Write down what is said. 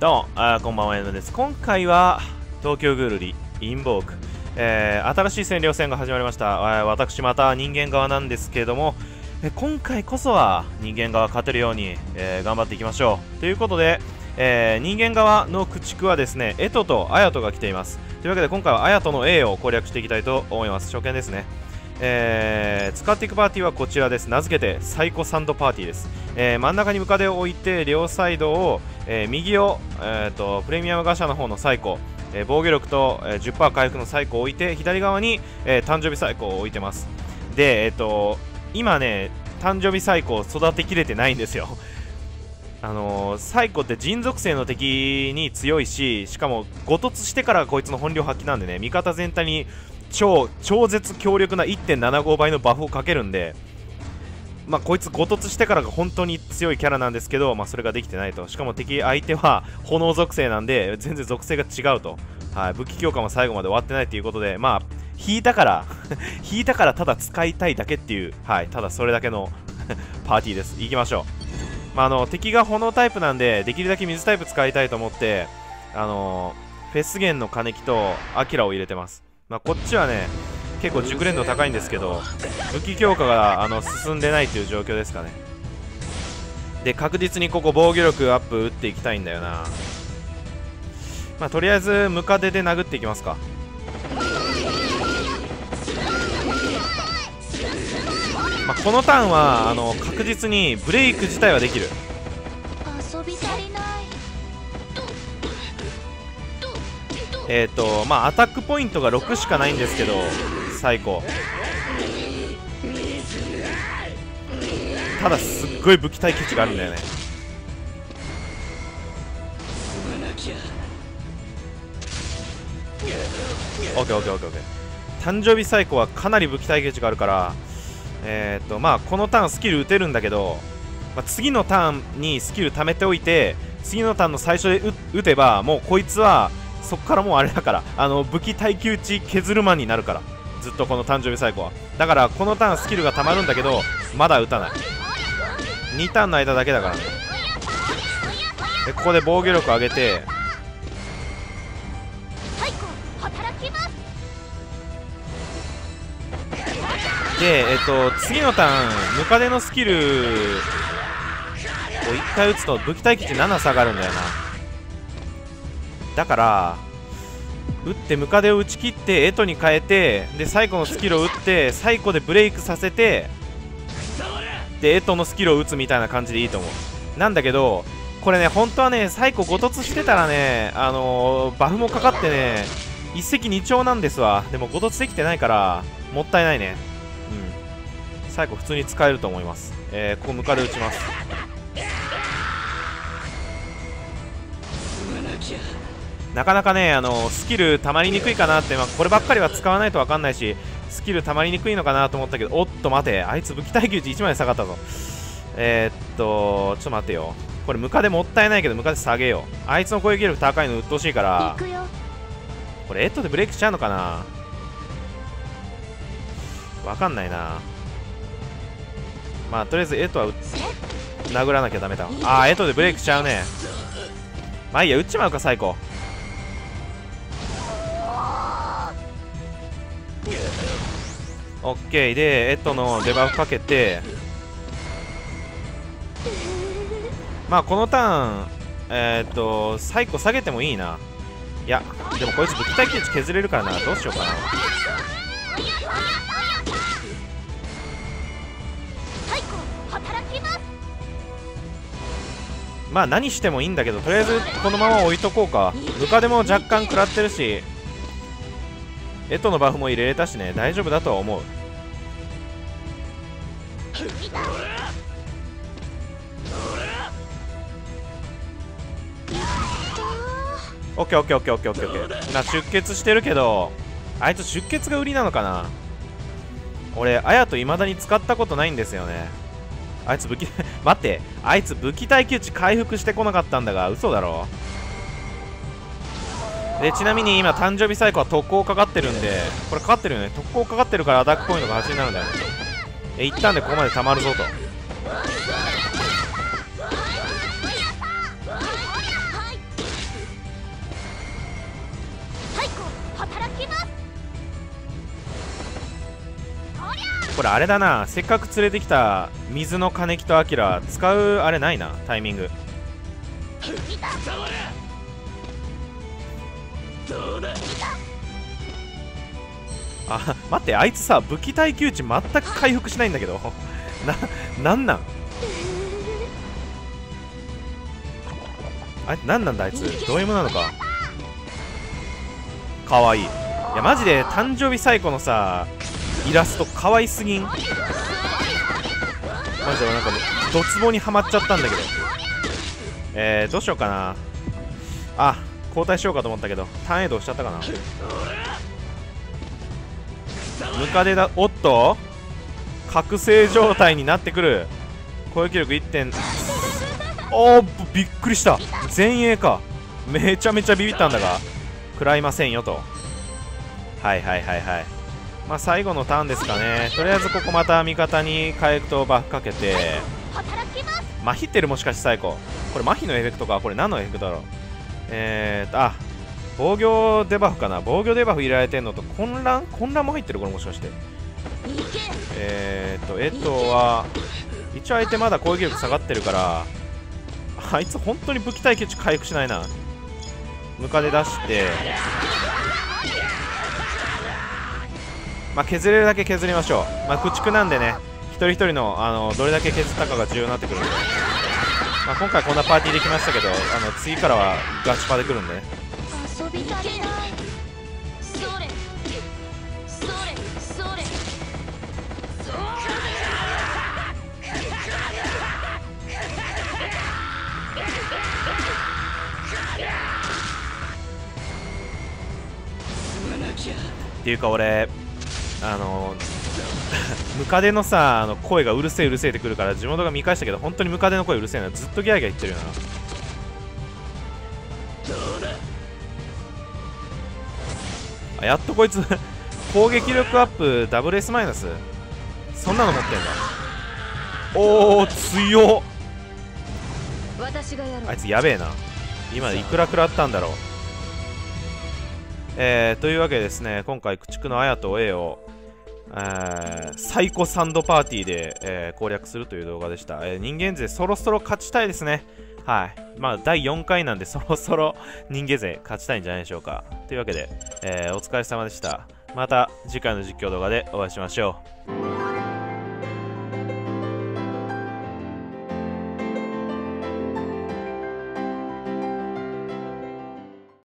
どうも、こんばんは、エンドです。今回は、東京グルリ、インボーク、新しい占領戦が始まりました。私、また人間側なんですけれども、今回こそは人間側勝てるように、頑張っていきましょう。ということで、人間側の駆逐はですね、エトとアヤトが来ています。というわけで、今回はアヤトの A を攻略していきたいと思います。初見ですね。使っていくパーティーはこちらです。名付けてサイコサンドパーティーです。真ん中にムカデを置いて両サイドを、右を、プレミアムガシャの方のサイコ、防御力と、10% 回復のサイコを置いて左側に、誕生日サイコを置いてます。で、今ね誕生日サイコを育てきれてないんですよ。サイコって人属性の敵に強いし、しかも5凸してからこいつの本領発揮なんでね、味方全体に超絶強力な 1.75 倍のバフをかけるんで、まあ、こいつ5凸してからが本当に強いキャラなんですけど、まあ、それができてないと。しかも相手は炎属性なんで全然属性が違うと、はい、武器強化も最後まで終わってないということで、まあ、引いたからただ使いたいだけっていう、はい、ただそれだけのパーティーです。行きましょう。まあ、敵が炎タイプなんでできるだけ水タイプ使いたいと思って、フェスゲンの金木とアキラを入れてます。まあ、こっちはね結構熟練度高いんですけど、武器強化が進んでないという状況ですかね。で、確実にここ防御力アップ打っていきたいんだよな。まあ、とりあえずムカデで殴っていきますか。まあ、このターンは確実にブレイク自体はできる。まあ、アタックポイントが6しかないんですけど、最高。ただすっごい武器耐久値があるんだよね。OKOKOKOK。誕生日サイコはかなり武器耐久値があるから、まあこのターンスキル打てるんだけど、まあ、次のターンにスキル貯めておいて、次のターンの最初で打てばもうこいつはそこからもうあれだから、武器耐久値削るマンになるから、ずっとこの誕生日サイコは。だからこのターンスキルがたまるんだけどまだ打たない。2ターンの間だけだから、ね、でここで防御力上げて、で次のターンムカデのスキルを1回打つと武器耐久値7下がるんだよな。だから打ってムカデを打ち切ってエトに変えて、でサイコのスキルを打ってサイコでブレイクさせて、でエトのスキルを打つみたいな感じでいいと思う。なんだけどこれね、本当はねサイコ5凸してたらね、バフもかかってね一石二鳥なんですわ。でも5凸できてないからもったいないね。うん、サイコ普通に使えると思います。ここムカデ打ちます。なかなかねスキルたまりにくいかなって、まあ、こればっかりは使わないと分かんないし、スキルたまりにくいのかなと思ったけど、おっと待て、あいつ武器耐久値1枚下がったぞ。ちょっと待てよ、これムカデもったいないけどムカデ下げよう。あいつの攻撃力高いのうっとうしいから、これエットでブレイクしちゃうのかな、分かんないな。まあとりあえずエットは殴らなきゃダメだ。あーエットでブレイクしちゃうね。まあいいや、打っちまうか最高。オッケーでエットのデバフかけて、まあこのターンサイコ下げてもいいな。いやでもこいつ武器耐久値削れるからな、どうしようかな。まあ何してもいいんだけど、とりあえずこのまま置いとこうか。ムカデも若干食らってるし、エトのバフも入れれたしね、大丈夫だとは思う。オッケーオッケーオッケーオッケーオッケーオッケー。まあ出血してるけど、あいつ出血が売りなのかな。俺アヤトいまだに使ったことないんですよね。あいつ武器待って、あいつ武器耐久値回復してこなかったんだが、嘘だろ。でちなみに今誕生日サイコは特攻かかってるんで、これかかってるよね、特攻かかってるからアタックポイントが8になるんだよね。一旦でここまでたまるぞと。これあれだな、せっかく連れてきた水の金木とアキラ使うあれないな、タイミング。あ、待って、あいつさ武器耐久値全く回復しないんだけどなんなんあれ、なんなんだあいつ、ド M なのか。かわいい。いやマジで誕生日最古のさイラストかわいすぎん。マジで俺なんかドツボにはまっちゃったんだけど、どうしようかな。あ、交代しようかと思ったけど単移動しちゃったかな。ムカデだ。おっと、覚醒状態になってくる。攻撃力 1. おお、びっくりした。前衛か。めちゃめちゃビビったんだが食らいませんよと。はいはいはいはい。まあ最後のターンですかね。とりあえずここまた味方に回復とバフかけて、麻痺ってる。もしかして最高これ麻痺のエフェクトか。これ何のエフェクトだろう。あ、防御デバフかな。防御デバフ入れられてんのと混乱も入ってる。これもしかして、エトは一応相手まだ攻撃力下がってるから、あいつ本当に武器耐久値回復しないな。ムカデ出して、まあ削れるだけ削りましょう。まあ駆逐なんでね、一人一人のどれだけ削ったかが重要になってくるんで、まあ、今回こんなパーティーできましたけど、次からはガチパで来るんでね。っていうか俺ムカデのさ声がうるせえうるせえってくるから、地元が見返したけど本当にムカデの声うるせえな。ずっとギャーギャー言ってるよな。あ、やっとこいつ攻撃力アップ WS マイナス、そんなの持ってんだ。おお強っ。あいつやべえな。今いくら食らったんだろう。というわけでですね、今回駆逐のアヤと A をサイコサンドパーティーで、攻略するという動画でした。人間勢そろそろ勝ちたいですね。はい。まあ第4回なんでそろそろ人間勢勝ちたいんじゃないでしょうか。というわけで、お疲れ様でした。また次回の実況動画でお会いしましょう。